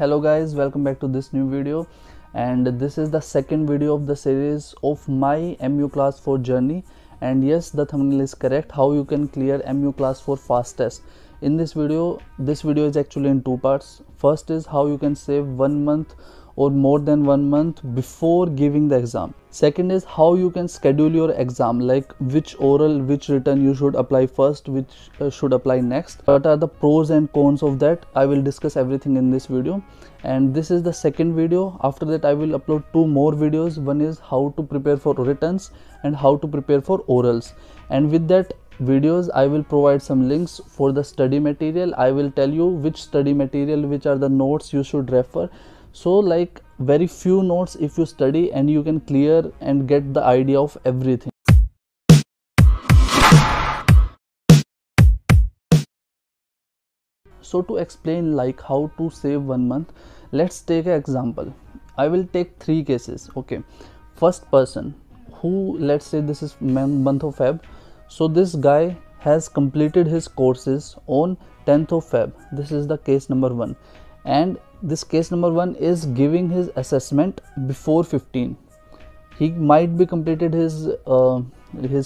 Hello guys, welcome back to this new video, and this is the second video of the series of my MEO class 4 journey. And yes, the thumbnail is correct, how you can clear MEO class 4 fastest. In this video is actually in two parts. First is how you can save 1 month or more than 1 month before giving the exam. Second is how you can schedule your exam, like which oral, which written you should apply first, which should apply next. What are the pros and cons of that? I will discuss everything in this video. And this is the second video. After that I will upload 2 more videos. One is how to prepare for writtens and how to prepare for orals. And with that videos I will provide some links for the study material. I will tell you which study material, which are the notes you should refer. So like very few notes if you study, and you can clear and get the idea of everything. So to explain like how to save 1 month, let's take an example. I will take 3 cases. Okay, first person who, let's say this is month of Feb. So this guy has completed his courses on 10th of Feb. This is the case number 1. And this case number 1 is giving his assessment before 15. He might be completed his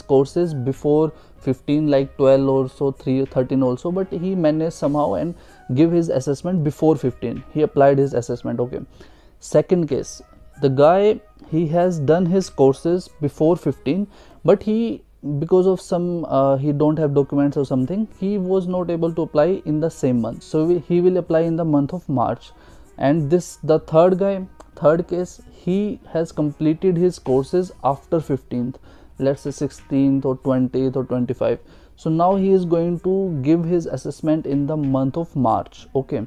courses before 15, like 12 or so, 13 also, but he managed somehow and give his assessment before 15. He applied his assessment. Okay. Second case, the guy, he has done his courses before 15, but he, because of some he don't have documents or something, he was not able to apply in the same month, so he will apply in the month of March. And this, the third guy, third case, he has completed his courses after 15th, let's say 16th or 20th or 25th. So now he is going to give his assessment in the month of March. Okay,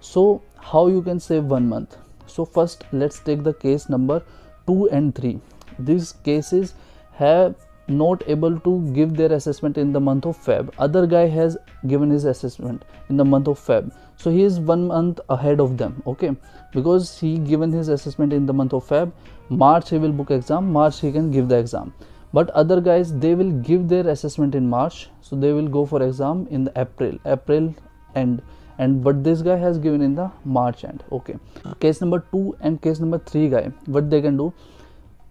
so how you can save 1 month? So first let's take the case number 2 and 3. These cases have not able to give their assessment in the month of Feb. Other guy has given his assessment in the month of Feb, so he is 1 month ahead of them. Okay, because he given his assessment in the month of Feb, March he will book exam, March he can give the exam. But other guys, they will give their assessment in March, so they will go for exam in the April end, and but this guy has given in the March end. Okay, case number 2 and case number 3 guy, what they can do,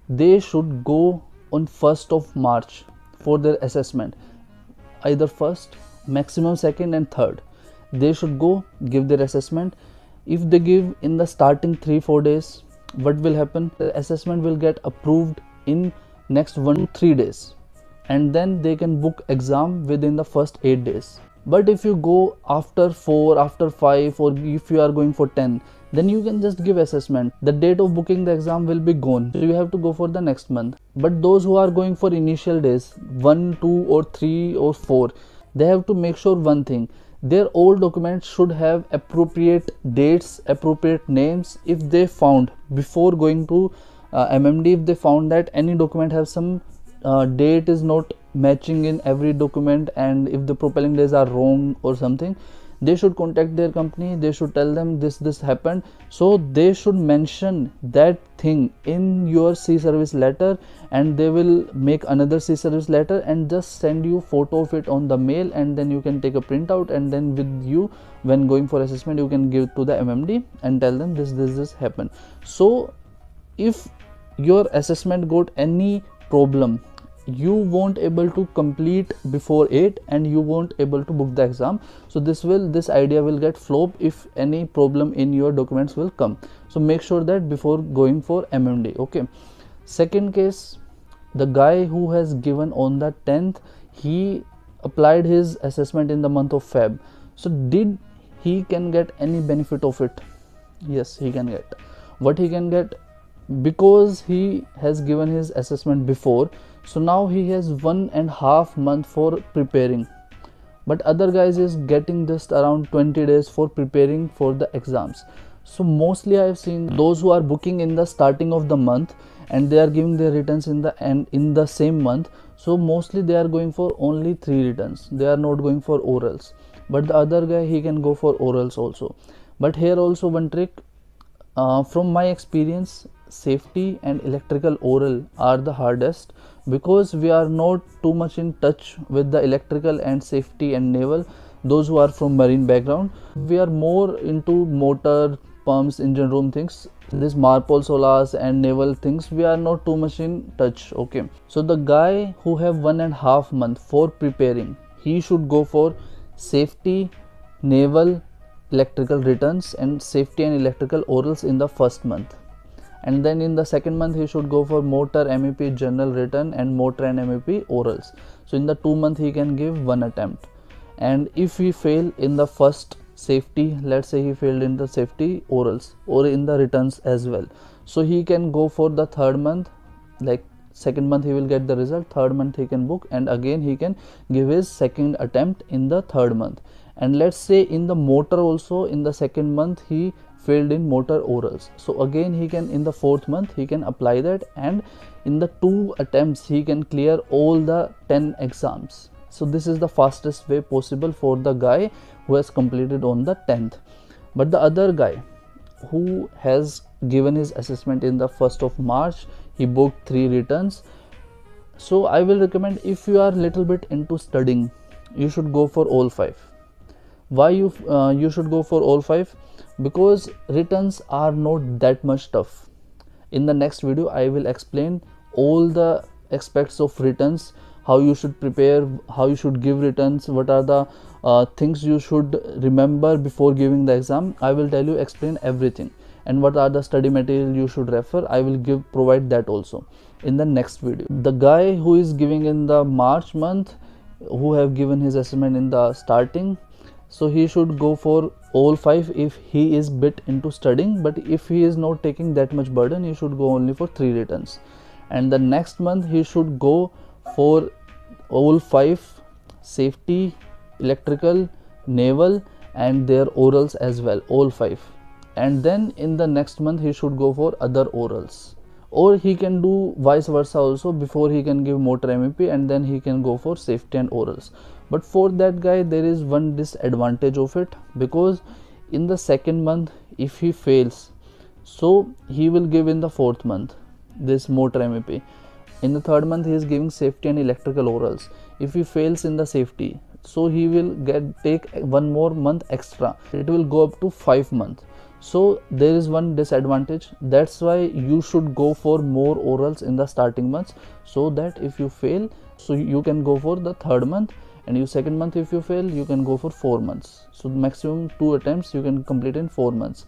they should go on 1st of March for their assessment, either 1st, maximum 2nd and 3rd. They should go give their assessment. If they give in the starting 3-4 days, what will happen? The assessment will get approved in next 1-3 days, and then they can book exam within the first 8 days. But if you go after 4, after 5, or if you are going for 10, then you can just give assessment. The date of booking the exam will be gone, so you have to go for the next month. But those who are going for initial days, 1, 2 or 3 or 4, they have to make sure one thing, their old documents should have appropriate dates, appropriate names. If they found before going to MMD, if they found that any document have some date is not matching in every document, and if the propelling days are wrong or something, they should contact their company. They should tell them this happened, so they should mention that thing in your C service letter, and they will make another C service letter and just send you photo of it on the mail, and then you can take a printout, and then with you when going for assessment you can give to the MMD and tell them this happened. So if your assessment got any problem, you won't able to complete before 8 and you won't able to book the exam. So this idea will get flop if any problem in your documents will come. So make sure that before going for MMD. Okay, second case, the guy who has given on the 10th, he applied his assessment in the month of Feb. So did he can get any benefit of it? Yes, he can get. What he can get? Because he has given his assessment before, so now he has 1.5 months for preparing, but other guys is getting just around 20 days for preparing for the exams. So mostly I have seen those who are booking in the starting of the month and they are giving their returns in the end in the same month, so mostly they are going for only 3 returns, they are not going for orals. But the other guy, he can go for orals also. But here also one trick, from my experience, safety and electrical oral are the hardest, because we are not too much in touch with the electrical and safety and naval. Those who are from marine background, we are more into motor, pumps, engine room things, this MARPOL, SOLAS and naval things, we are not too much in touch. Okay, so the guy who have 1.5 months for preparing, he should go for safety, naval, electrical returns and safety and electrical orals in the first month, and then in the second month he should go for motor, MEP, general written and motor and MEP orals. So in the 2 months he can give 1 attempt, and if he fail in the first safety, let's say he failed in the safety orals or in the returns as well, so he can go for the third month, like second month he will get the result, third month he can book and again he can give his second attempt in the third month. And let's say in the motor also, in the second month he failed in motor orals, so again he can in the fourth month he can apply that, and in the 2 attempts he can clear all the 10 exams. So this is the fastest way possible for the guy who has completed on the 10th. But the other guy who has given his assessment in the 1st of March, he booked 3 returns. So I will recommend, if you are little bit into studying, you should go for all 5. Why you should go for all 5? Because returns are not that much tough. In the next video I will explain all the aspects of returns, how you should prepare, how you should give returns, what are the things you should remember before giving the exam. I will tell you, explain everything, and what are the study material you should refer, I will provide that also in the next video. The guy who is giving in the March month, who have given his assessment in the starting, so he should go for all 5 if he is bit into studying, but if he is not taking that much burden, he should go only for 3 returns. And the next month he should go for all 5 safety, electrical, naval and their orals as well, all 5. And then in the next month he should go for other orals, or he can do vice versa also. Before he can give motor MEP and then he can go for safety and orals. But for that guy there is one disadvantage of it, because in the second month if he fails, so he will give in the 4th month this motor MEP. In the 3rd month he is giving safety and electrical orals. If he fails in the safety, so he will take 1 more month extra, it will go up to 5 months. So there is one disadvantage, that's why you should go for more orals in the starting months, so that if you fail, so you can go for the 3rd month, and your 2nd month if you fail, you can go for 4 months. So maximum 2 attempts you can complete in 4 months.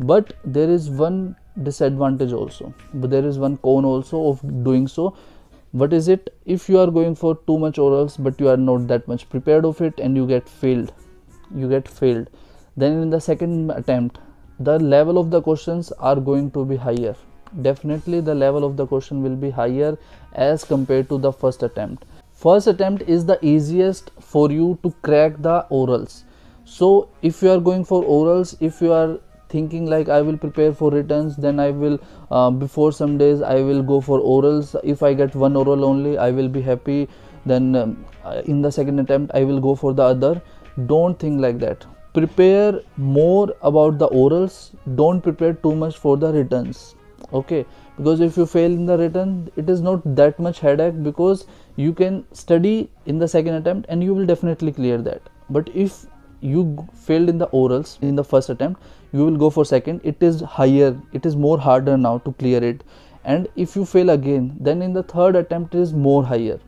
But there is one disadvantage also, but there is one con also of doing so. What is it? If you are going for too much orals but you are not that much prepared of it and you get failed, then in the 2nd attempt the level of the questions are going to be higher. Definitely the level of the question will be higher as compared to the 1st attempt. 1st attempt is the easiest for you to crack the orals. So if you are going for orals, if you are thinking like I will prepare for returns, then I will before some days I will go for orals, if I get 1 oral only I will be happy, then in the 2nd attempt I will go for the other. Don't think like that. Prepare more about the orals, don't prepare too much for the returns, okay? Because if you fail in the return, it is not that much headache, because you can study in the 2nd attempt and you will definitely clear that. But if you failed in the orals in the 1st attempt, you will go for 2nd, it is higher, it is more harder now to clear it. And if you fail again, then in the 3rd attempt it is more higher.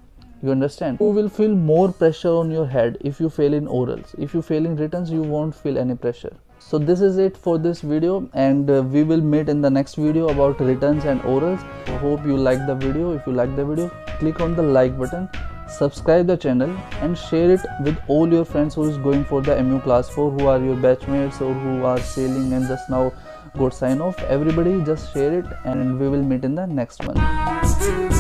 You understand? You will feel more pressure on your head if you fail in orals. If you fail in returns, you won't feel any pressure. So this is it for this video, and we will meet in the next video about returns and orals. I hope you like the video. If you like the video, click on the like button, subscribe the channel and share it with all your friends who is going for the MU class 4, who are your batchmates or who are sailing and just now got sign off. Everybody just share it, and we will meet in the next one.